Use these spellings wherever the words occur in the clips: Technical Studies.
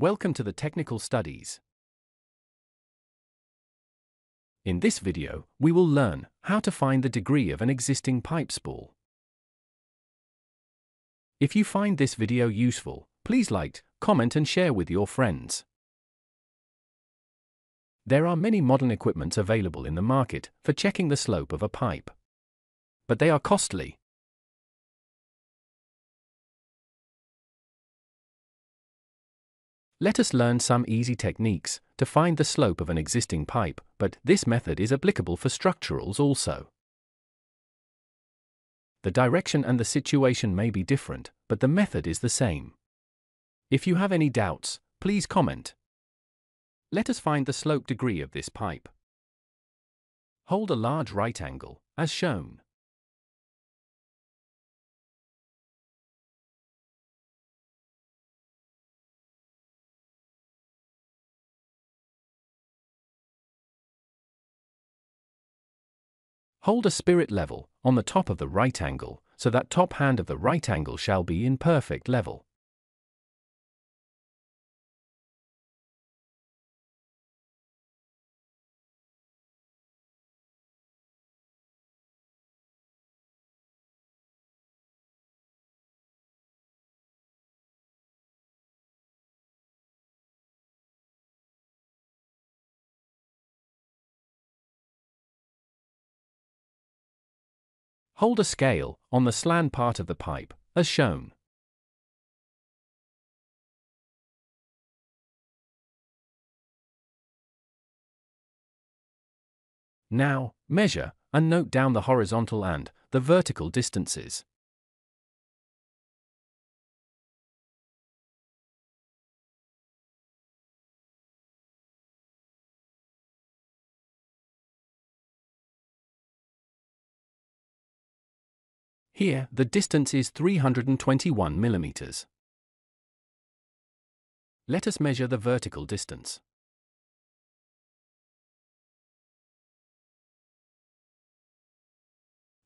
Welcome to the Technical Studies. In this video, we will learn how to find the degree of an existing pipe spool. If you find this video useful, please like, comment and share with your friends. There are many modern equipments available in the market for checking the slope of a pipe, but they are costly. Let us learn some easy techniques to find the slope of an existing pipe, but this method is applicable for structurals also. The direction and the situation may be different, but the method is the same. If you have any doubts, please comment. Let us find the slope degree of this pipe. Hold a large right angle, as shown. Hold a spirit level on the top of the right angle, so that top hand of the right angle shall be in perfect level. Hold a scale on the slant part of the pipe, as shown. Now, measure and note down the horizontal and the vertical distances. Here, the distance is 321 millimeters. Let us measure the vertical distance.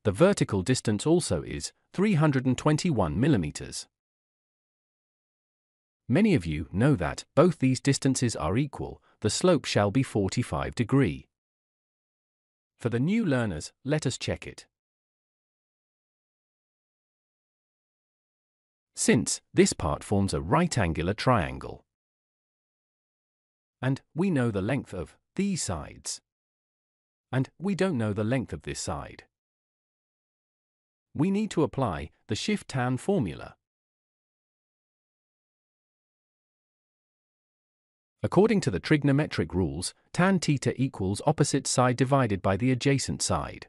The vertical distance also is 321 millimeters. Many of you know that both these distances are equal. The slope shall be 45 degrees. For the new learners, let us check it. Since this part forms a right angular triangle, and we know the length of these sides, and we don't know the length of this side, we need to apply the shift tan formula. According to the trigonometric rules, tan theta equals opposite side divided by the adjacent side.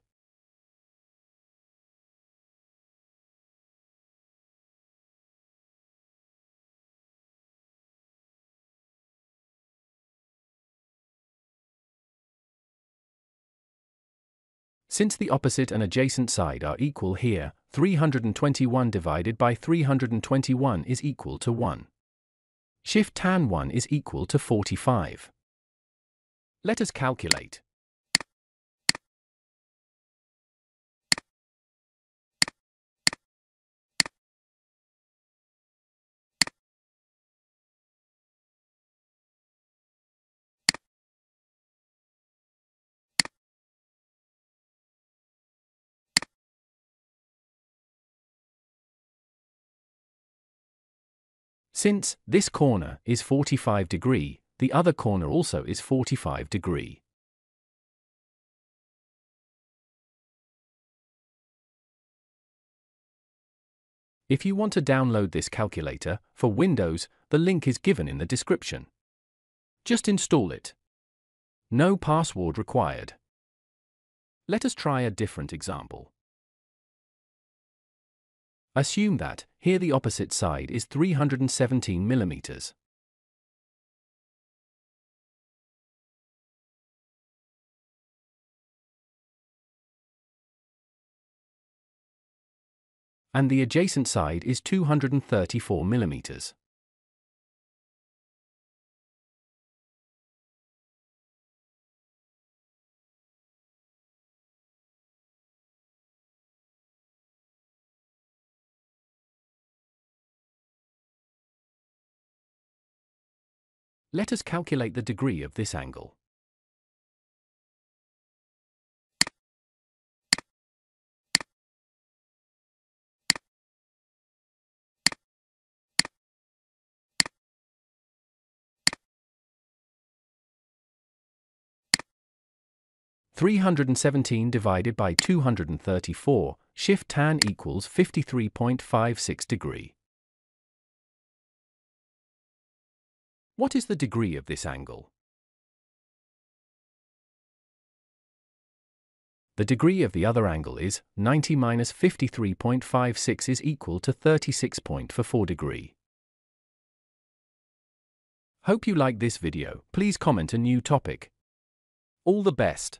Since the opposite and adjacent side are equal here, 321 divided by 321 is equal to 1. Shift tan 1 is equal to 45. Let us calculate. Since this corner is 45 degree, the other corner also is 45 degree. If you want to download this calculator for Windows, the link is given in the description. Just install it. No password required. Let us try a different example. Assume that, here the opposite side is 317 millimeters. And the adjacent side is 234 millimeters. Let us calculate the degree of this angle. (317 divided by 234), shift tan equals 53.56 degree. What is the degree of this angle? The degree of the other angle is 90 minus 53.56 is equal to 36.44 degree. Hope you like this video. Please comment a new topic. All the best.